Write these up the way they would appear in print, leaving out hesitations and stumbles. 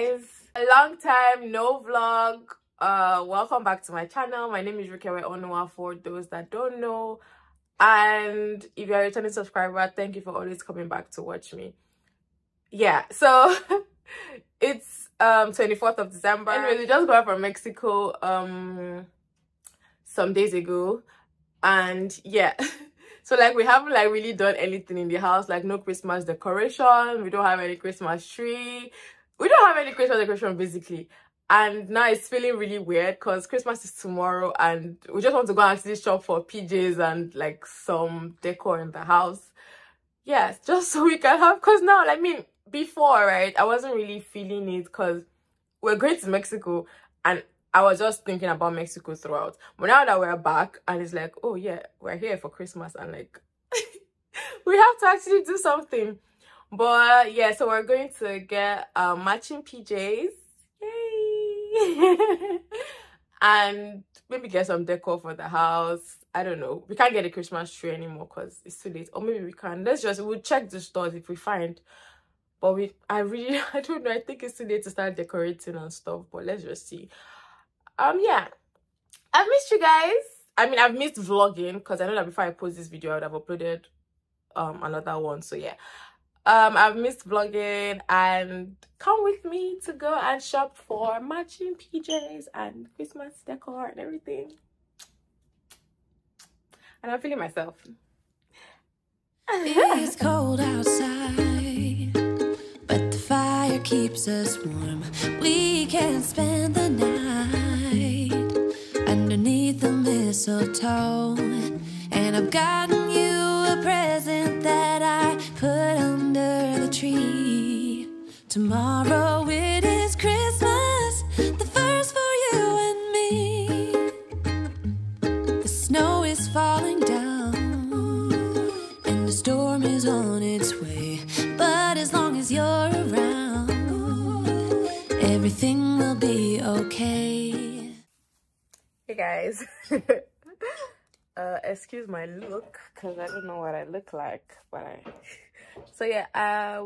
guys, a long time no vlog. Welcome back to my channel. My name is Rukevwe Onuwa for those that don't know, and if you're a returning subscriber, thank you for always coming back to watch me. Yeah, so it's 24th of December. Anyway, we just got from Mexico some days ago, and yeah. So like we haven't like really done anything in the house, like no Christmas decoration, we don't have any Christmas tree, we don't have any Christmas decoration basically. And now it's feeling really weird because Christmas is tomorrow and we just want to go and actually shop for PJs and like some decor in the house. Yes, just so we can have, because now, I mean, before, right, I wasn't really feeling it because we're going to Mexico and I was just thinking about Mexico throughout. But now that we're back and it's like, oh yeah, we're here for Christmas and like we have to actually do something. But yeah, so we're going to get matching PJs, yay. And maybe get some decor for the house. I don't know, we can't get a Christmas tree anymore because it's too late, or maybe we can. We'll check the stores if we find. But I don't know, I think it's too late to start decorating and stuff, but let's just see. Yeah, I've missed you guys. I mean, I've missed vlogging because I know that before I post this video I would have uploaded another one. So yeah, I've missed vlogging, and come with me to go and shop for matching PJs and Christmas decor and everything. And I'm feeling myself. It's cold outside, but the fire keeps us warm. We can spend the night underneath the mistletoe, and I've gotten you a present that I put under the tree. Tomorrow it is Christmas, the first for you and me. The snow is falling down and the storm is on its way, but as long as you're around, everything will be okay. Hey guys, excuse my look because I don't know what I look like, but so yeah, I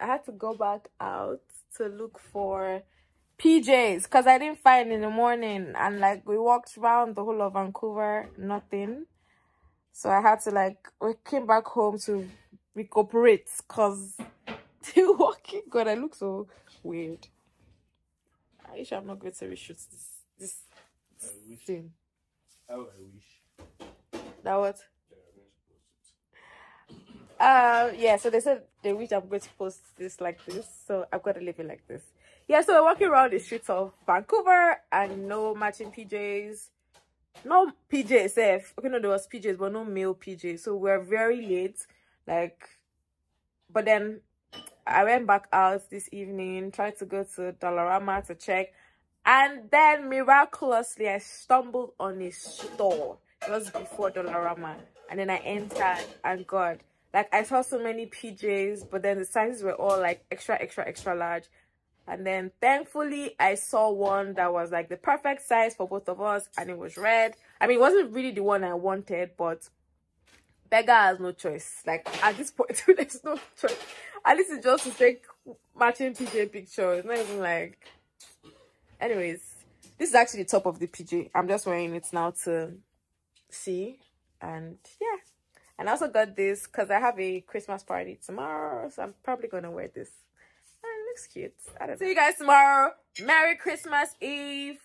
had to go back out to look for PJs because I didn't find in the morning, and like we walked around the whole of Vancouver, nothing. So I had to like, we came back home to recuperate because still walking. God, I look so weird. I wish I'm not going to reshoot this. I wish. Thing. Oh, I wish. That what? Yeah, so they said they wish I'm going to post this like this, so I've got to leave it like this. Yeah, so we're walking around the streets of Vancouver and no matching PJs. No PJs, okay, no, there was PJs, but no male PJs. So we're very late, like, but then I went back out this evening, tried to go to Dollarama to check. And then miraculously, I stumbled on a store just before Dollarama. And then I entered, and God, like I saw so many PJs, but then the sizes were all like extra, extra, extra large. And then thankfully, I saw one that was like the perfect size for both of us, and it was red. I mean, it wasn't really the one I wanted, but beggar has no choice. Like at this point, there's no choice. At least it's just to take matching PJ pictures. It's not even like. Anyways, this is actually the top of the PJ. I'm just wearing it now to see. And yeah, and I also got this because I have a Christmas party tomorrow, so I'm probably gonna wear this. And it looks cute. I don't know. See you guys tomorrow. Merry Christmas Eve.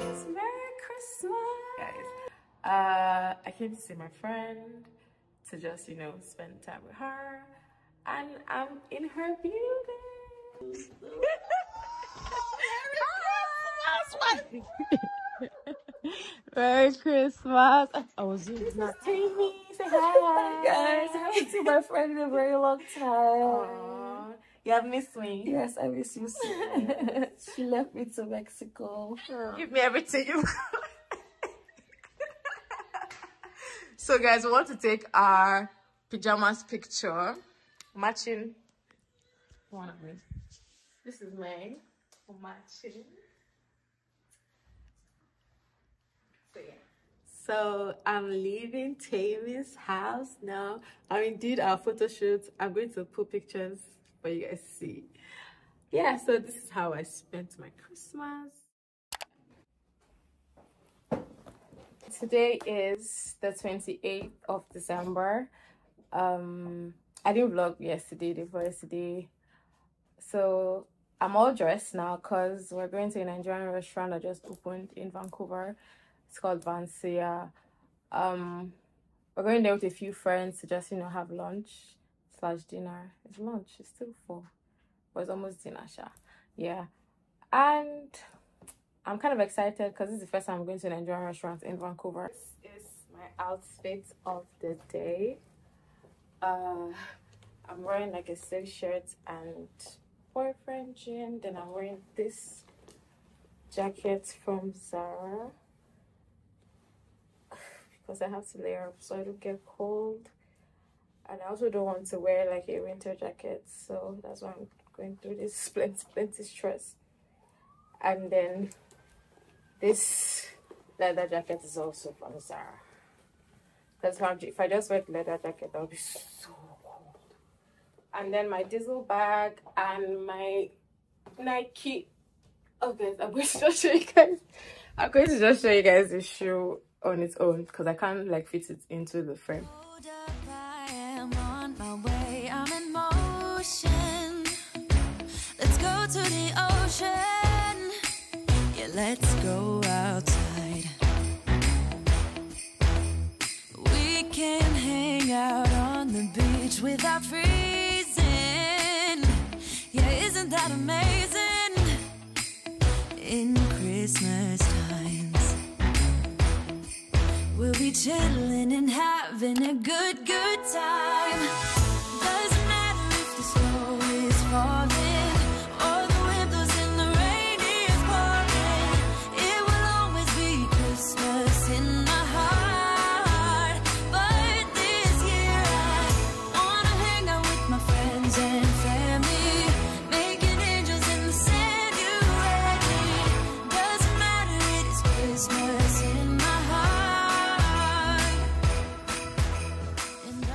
It's Merry Christmas, guys. I came to see my friend. To just, you know, spend time with her, and I'm in her building. Merry Christmas! I was doing that. Say hi, guys. I haven't seen my friend in a very long time. Aww. You have missed me. Yes, I miss you. So she left me to Mexico. Aww. Give me everything you. So guys, we want to take our pajamas picture, matching one of me. This is mine for matching. So yeah, So I'm leaving Tammy's house now. I mean, did our photo shoot. I'm going to put pictures for you guys to see. Yeah, so this is how I spent my Christmas. Today is the 28th of December. I didn't vlog yesterday, the first day. So I'm all dressed now because we're going to a Nigerian restaurant that just opened in Vancouver. It's called Vansia. We're going there with a few friends to just, you know, have lunch/dinner. It's lunch, it's still 4. But it's almost dinner, sha. Yeah. And I'm kind of excited because this is the first time I'm going to an Nigerian restaurant in Vancouver. This is my outfit of the day. I'm wearing like a silk shirt and boyfriend jean. Then I'm wearing this jacket from Zara because I have to layer up so I don't get cold. And I also don't want to wear like a winter jacket. So that's why I'm going through this plenty stress. And then this leather jacket is also from Zara. Because if I just wear the leather jacket, that'll be so cold. And then my Diesel bag and my Nike. Okay, I'm going to just show you guys. I'm going to just show you guys the shoe on its own because I can't like fit it into the frame. Let's go to the ocean. Yeah, let's go outside. We can hang out on the beach without freezing. Yeah, isn't that amazing? In Christmas times, we'll be chilling and having a good time. Doesn't matter if the snow is falling.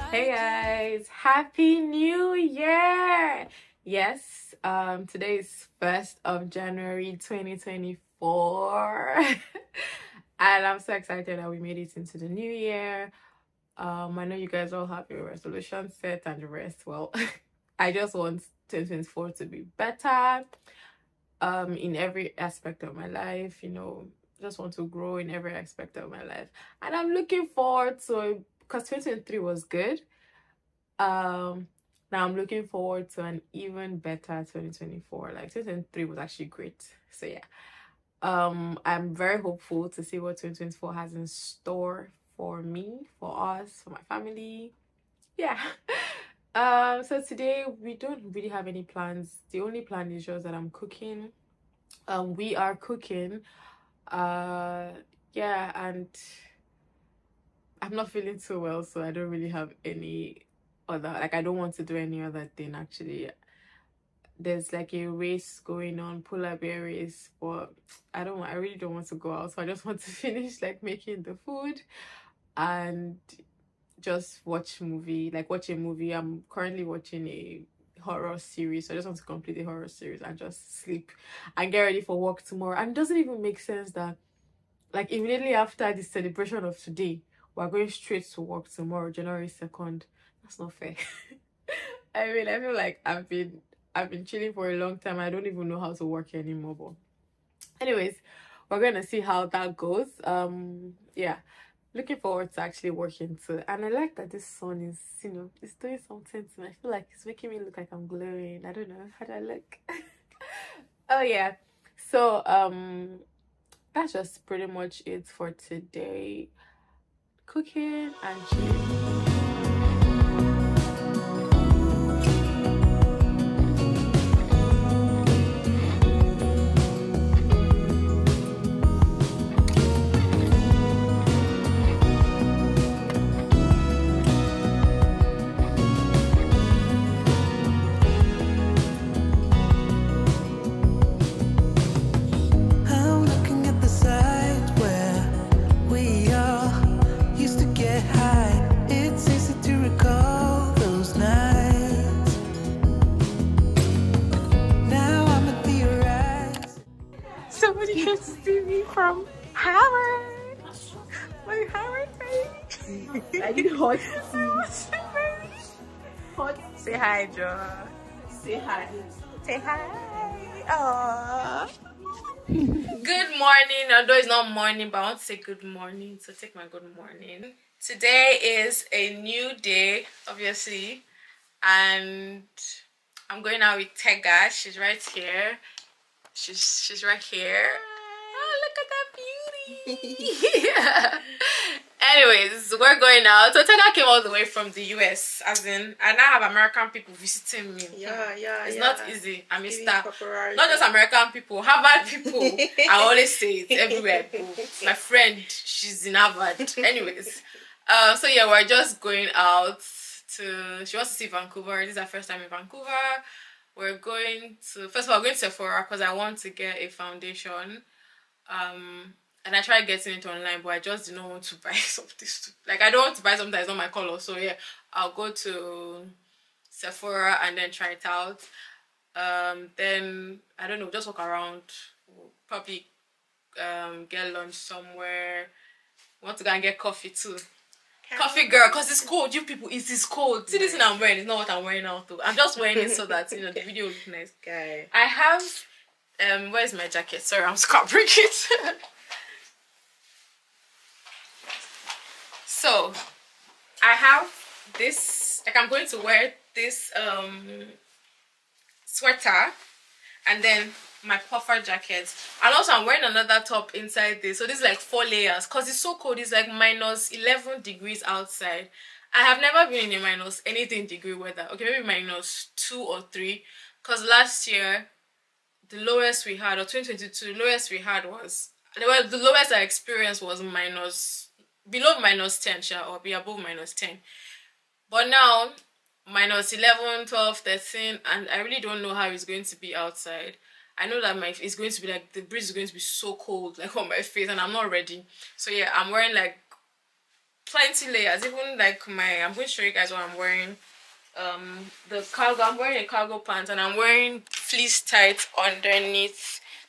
Hey guys, happy new year. Yes, today is 1st of January 2024 and I'm so excited that we made it into the new year. I know you guys all have your resolution set and the rest. Well, I just want 2024 to be better in every aspect of my life, you know, just want to grow in every aspect of my life. And I'm looking forward to a because 2023 was good. Now I'm looking forward to an even better 2024. Like 2023 was actually great. So yeah. I'm very hopeful to see what 2024 has in store for me, for us, for my family. Yeah. So today we don't really have any plans. The only plan is just that I'm cooking. We are cooking. Yeah, and I'm not feeling too well, so I don't really have any other, like I don't want to do any other thing actually. There's like a race going on, polar bear race, but I really don't want to go out, so I just want to finish like making the food and just watch a movie. I'm currently watching a horror series, so I just want to complete the horror series and just sleep and get ready for work tomorrow. And it doesn't even make sense that like immediately after the celebration of today, we're going straight to work tomorrow, January 2nd. That's not fair. I mean, I feel like I've been chilling for a long time. I don't even know how to work anymore. But anyways, we're going to see how that goes. Yeah, looking forward to actually working too. And I like that this sun is, you know, it's doing something to me. I feel like it's making me look like I'm glowing. I don't know how do I look. Oh, yeah. So, that's just pretty much it for today. Cooking and cheese. I'm looking at the side where we are. baby from Harvard. My Harvard baby. I need hot tea. Hot. Say hi, Jo. Say hi. Say hi. Good morning. Although it's not morning, but I want to say good morning. So take my good morning. Today is a new day, obviously. And I'm going out with Tega. She's right here. She's right here. Oh, look at that beauty. Yeah. Anyways, we're going out. So Tega came all the way from the US, as in I now have American people visiting me. Yeah, yeah. It's not easy. I'm a star. Not just American people, Harvard people. I always say it everywhere. My friend, she's in Harvard. Anyways. So yeah, we're just going out. She wants to see Vancouver. This is her first time in Vancouver. We're going to, first of all, we're going to Sephora because I want to get a foundation. And I tried getting it online, but I just did not want to buy something. Like, I don't want to buy something that's not my color. So yeah, I'll go to Sephora and then try it out. Then I don't know, just walk around. We'll probably get lunch somewhere. We want to go and get coffee too. Coffee girl, because it's cold. You people, it is cold. See, this thing I'm wearing, it's not what I'm wearing now though. I'm just wearing it so that, you know, the video looks nice. Okay. I have, where's my jacket? Sorry, I'm scarping it. So, I have this, like, I'm going to wear this sweater and then my puffer jacket, and also I'm wearing another top inside this. So this is like 4 layers because it's so cold. It's like -11 degrees outside. I have never been in a -anything degree weather. Okay, maybe -2 or 3, because last year the lowest we had, or 2022, the lowest we had was, well, the lowest I experienced was below -10, or be above -10, but now -11, 12, 13, and I really don't know how it's going to be outside. I know that it's going to be like, the breeze is going to be so cold, like on my face, and I'm not ready. So yeah, I'm wearing like plenty layers. Even like my, I'm going to show you guys what I'm wearing. The cargo, I'm wearing a cargo pants, and I'm wearing fleece tights underneath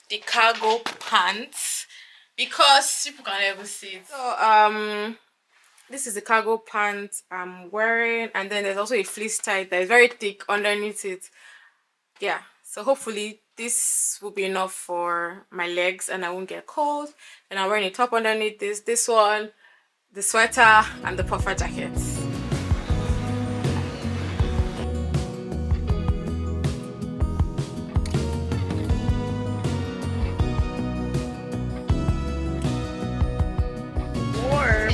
the cargo pants because people can't ever see it. So this is the cargo pants I'm wearing, and then there's also a fleece tight that is very thick underneath it. Yeah, so hopefully this will be enough for my legs and I won't get cold. And I'm wearing a top underneath this, this one, the sweater, and the puffer jacket. Warm.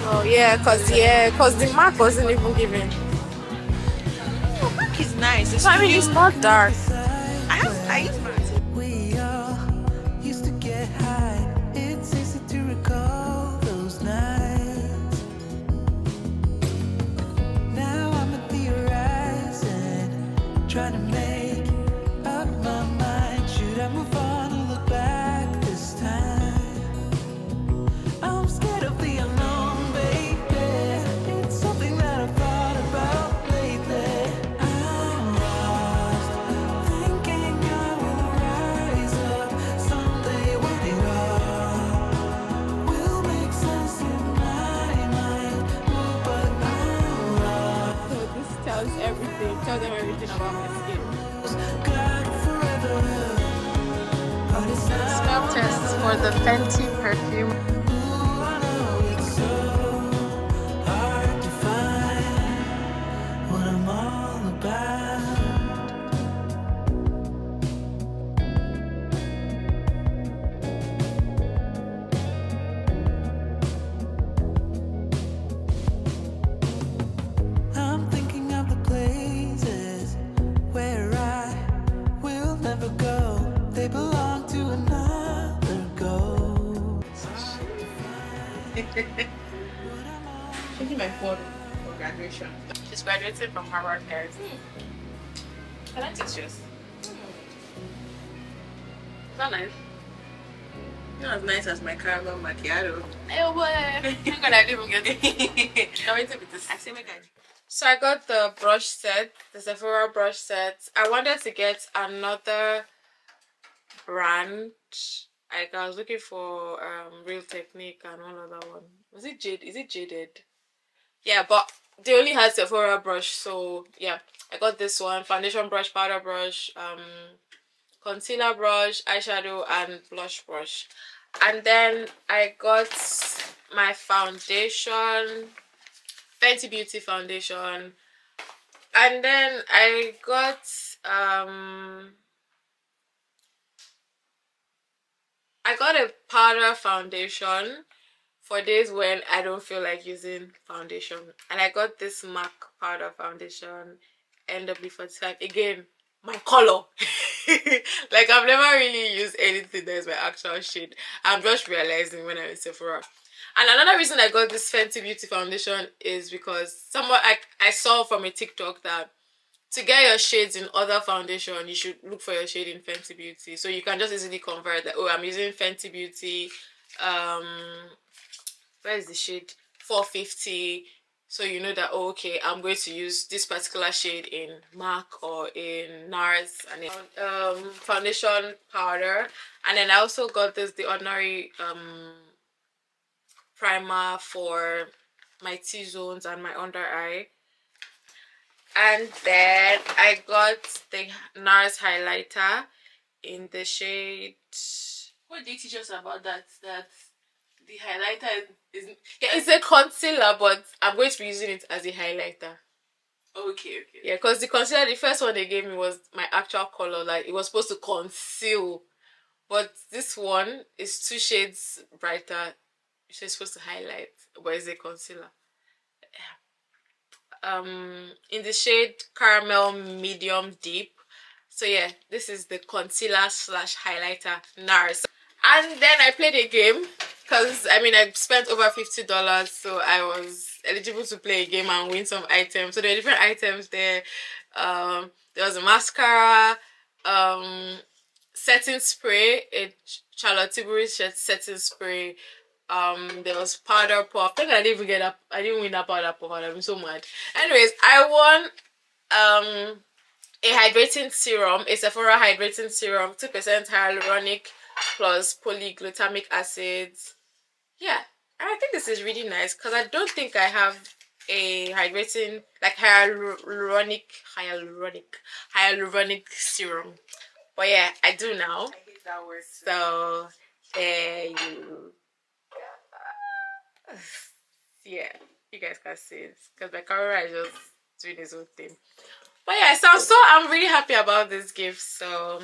So yeah, cause the MAC wasn't even given. Oh, MAC is nice. It's, I mean, it's not dark. We all used to get high. It's easy to recall those nights. Now I'm at the horizon, trying to make up my mind. Should I move on or look back this time? I'm scared of the unknown, baby. It's something that I've thought about lately. Tell them everything about my skin. Scalp test for the Fenty perfume. Changing my phone for graduation. She's graduated from Harvard, guys. I like this dress. Is that nice? Not as nice as my caramel macchiato. Hey, boy! You're gonna even get it. I'm waiting for this. I see my guy. So I got the brush set, the Sephora brush set. I wanted to get another brand. Like I was looking for Real Technique and one other one. Was it Jade? Is it Jaded? Yeah, but they only had Sephora brush, so yeah, I got this one: foundation brush, powder brush, concealer brush, eyeshadow, and blush brush. And then I got my foundation, Fenty Beauty foundation. And then I got a powder foundation for days when I don't feel like using foundation. And I got this MAC powder foundation, NW45. Again, my color. Like I've never really used anything that is my actual shade. I'm just realizing when I'm in Sephora. And another reason I got this Fenty Beauty foundation is because someone I saw from a TikTok that to get your shades in other foundation, you should look for your shade in Fenty Beauty. So you can just easily convert that. Oh, I'm using Fenty Beauty. Where is the shade? 450. So you know that, oh, okay, I'm going to use this particular shade in MAC or in NARS, and in, foundation powder. And then I also got this The Ordinary primer for my T-zones and my under eye. And then I got the NARS highlighter in the shade... What did you teach us about that? That the highlighter is... Yeah, it's a concealer, but I'm going to be using it as a highlighter. Okay, okay. Yeah, because the concealer, the first one they gave me was my actual color. Like, it was supposed to conceal. But this one is 2 shades brighter. It's supposed to highlight, but it's a concealer. In the shade Caramel Medium Deep. So yeah, this is the concealer slash highlighter NARS. And then I played a game, because I mean I spent over $50, so I was eligible to play a game and win some items. So there are different items there. There was a mascara, setting spray, a Charlotte Tilbury setting spray. There was powder puff. I think I didn't even get up. I didn't win that powder puff. I'm so mad. Anyways, I won a hydrating serum, a Sephora hydrating serum, 2% hyaluronic plus polyglutamic acid. Yeah, and I think this is really nice because I don't think I have a hydrating, like hyaluronic serum. But yeah, I do now. I hate that word too. So there you. Yeah, you guys can see it because my camera is just doing its own thing. But yeah, so I'm really happy about this gift. So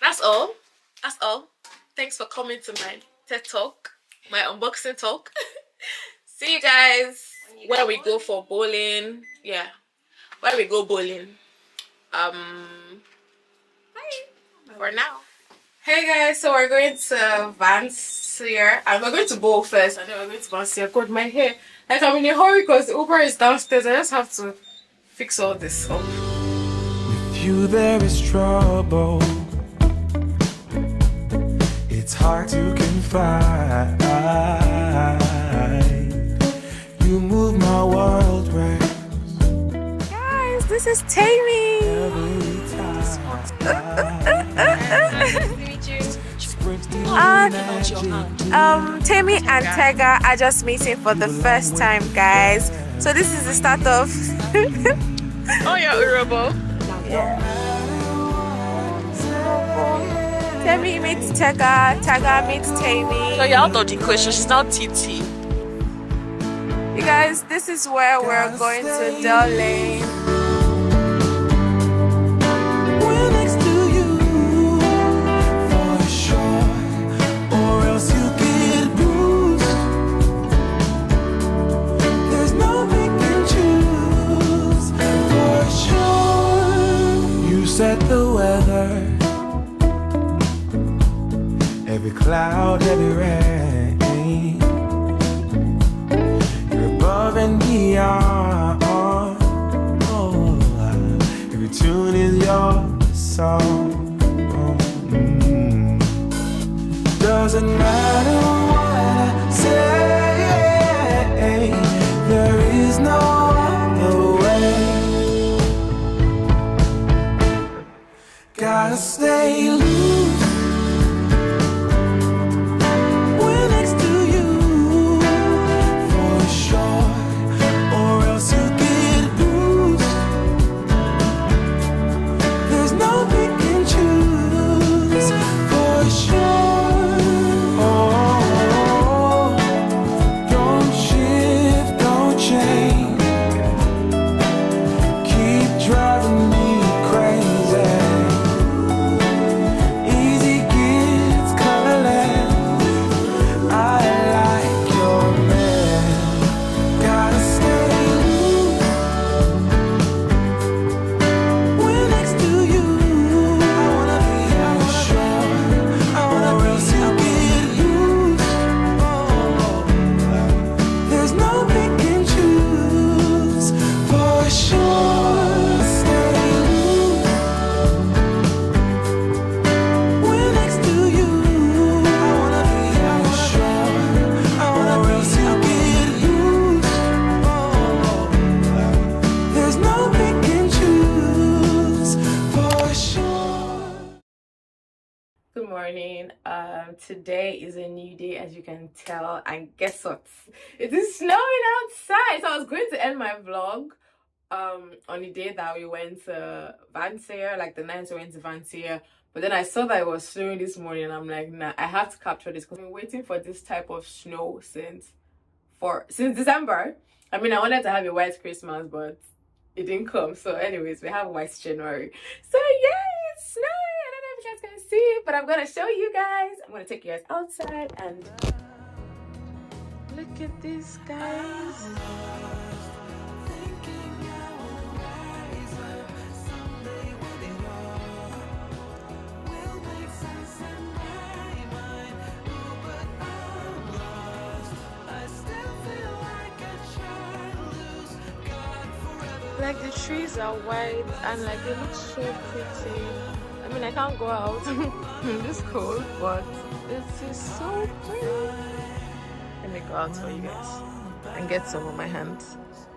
that's all. That's all. Thanks for coming to my TED talk, my unboxing talk. See you guys when we go for bowling. Yeah, when we go bowling. Bye for now. Hey guys, so we're going to Vansia and we're going to bowl first and then we're going to Vansia. God, my hair, like I'm in a hurry because the Uber is downstairs. I just have to fix all this up. With you there is trouble, it's hard to confide. You move my world round. Guys, this is Tammy. Tammy and Tega are just meeting for the first time, guys. So this is the start of oh yeah, Urobo. Yeah. Tammy meets Tega, Tega meets Tammy. So you're out of the question, she's now TT. You guys, this is where we're going to Dell Lane. Set the weather, every cloud, every rain, you're above and beyond, oh, every tune is your song, doesn't matter what I say, there is no gotta stay. morning. Today is a new day, as you can tell, and guess what? It is snowing outside. So I was going to end my vlog on the day that we went to Vansia, like the night we went to Vansia, but then I saw that it was snowing this morning and I'm like, nah, I have to capture this because I've been waiting for this type of snow since December. I mean, I wanted to have a white Christmas, but it didn't come. So anyways, we have white January. So yeah, it's snowing. I don't know if you guys can see, but I'm gonna show you guys. I'm gonna take you guys outside and look at this, guys. Like the trees are white and like they look so pretty. I mean, I can't go out in this cold, but it is so pretty. Let me go out for you guys and get some on my hands.